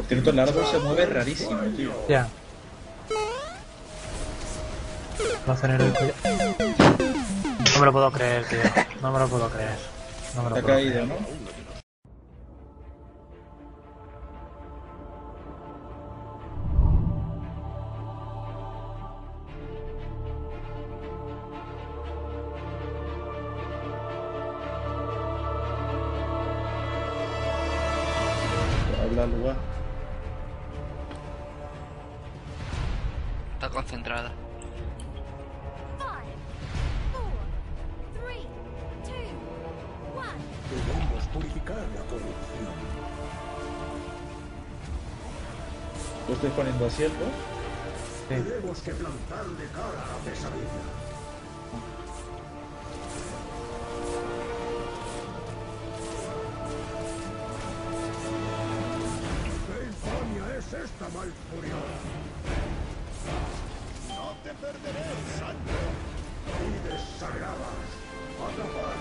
El tributo largo se mueve rarísimo, tío. Ya. Va a tener el cuello. No me lo puedo creer, tío. No me lo puedo creer. No me lo puedo creer. Te ha caído, ¿no? Lugar. Está concentrada. Debemos purificar la corrupción. ¿Lo estoy poniendo a cierto? Sí. Tenemos que plantarle cara a la pesadilla. Esta mal furiosa. No te perderé, santo. Y desagrabas. Atrapar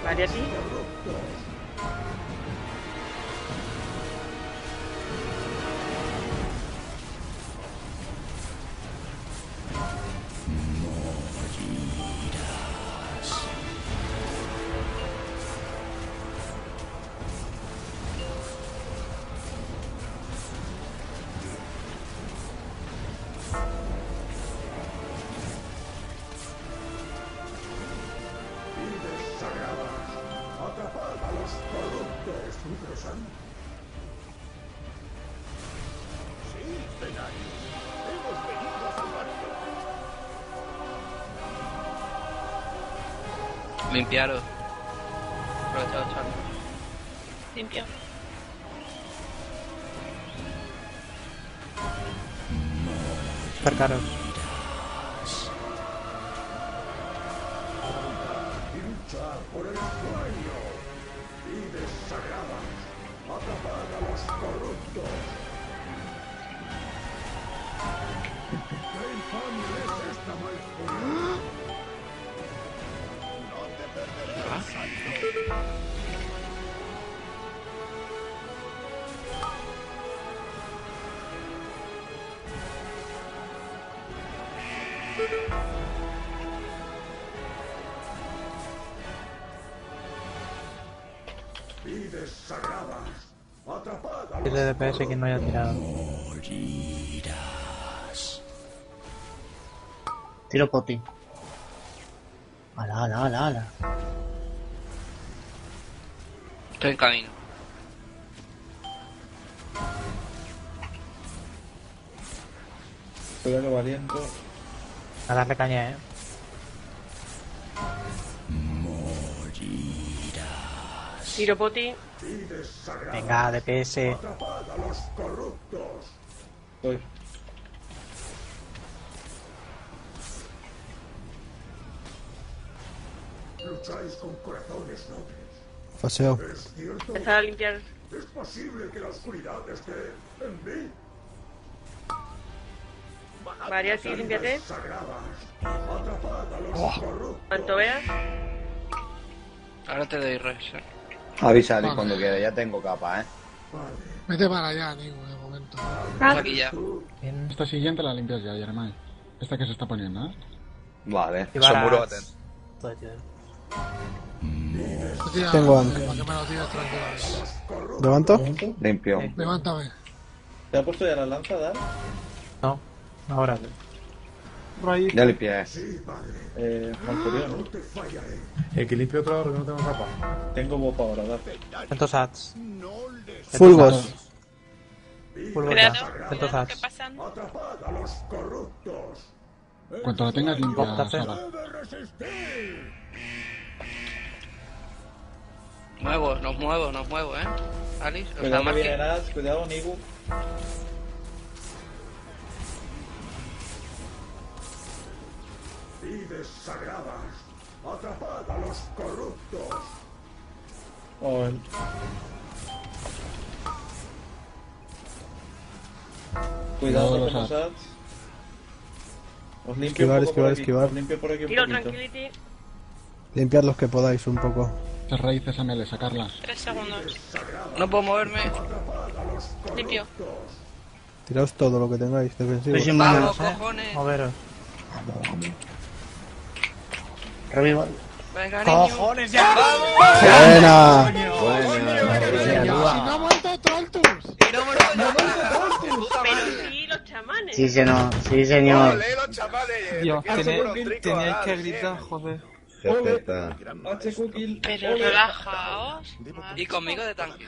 a los limpiaros. Aprovechado, Charlie. Limpio. Cercaros. De DPS que no haya tirado. Morirás. Tiro poti. Ala, ala, ala, ala. Estoy en camino. Pero lo valiento. A darle caña, eh. Morirás. Tiro poti. Venga, DPS. Atrapad a los corruptos. Estoy. Lucháis con corazones nobles. Paseo. Empezad a limpiar. ¿Es posible que la oscuridad esté en mí? María, sí, límpiate. Atrapad a los corruptos. Cuanto veas. Ahora te doy reset. Avísale vale. Cuando quiera, ya tengo capa, eh. Vale. Vete para allá, Nico, de momento. Aquí ya. Esta siguiente la limpias ya, Jeremai. Esta que se está poniendo, ¿eh? Vale, seguro a tener. Tengo hambre. ¿Levanto? Limpio. Levántame. ¿Te ha puesto ya la lanza, Dan? No, ahora. Ya limpié. Mancurio, ¿no? Que limpio otro ahora que no tengo capa. Tengo bopa ahora, date. Centos hats. Fulgos. Fulgos hats. Centos hats. Cuanto la tengas limpia, Sara. Muevo, nos muevo, ¿eh? Alice, os da más que... Cuidado, Nibu. Vides sagradas, atrapad a los corruptos. Oh, el... Cuidado con los ads. Os limpio esquivar. Limpio por aquí un poquito. Limpiad los que podáis un poco. Las raíces a mele, sacarlas. 3 segundos. No puedo moverme. sitio. Tiraos todo lo que tengáis, defensivo. Estoy sin manos, cojones. Moveros. Revival. Venga, ¡cojones ya! ¡Vamos! ¡Buena! ¡Buena! ¡Si no ha muerto Troltus! ¡Y no ha muerto Troltus! ¡Pero sí, los chamanes! Sí, señor. Sí, señor. Los chamanes! Dios, tenéis que gritar, joder. Pero relajaos. Y conmigo de tanque.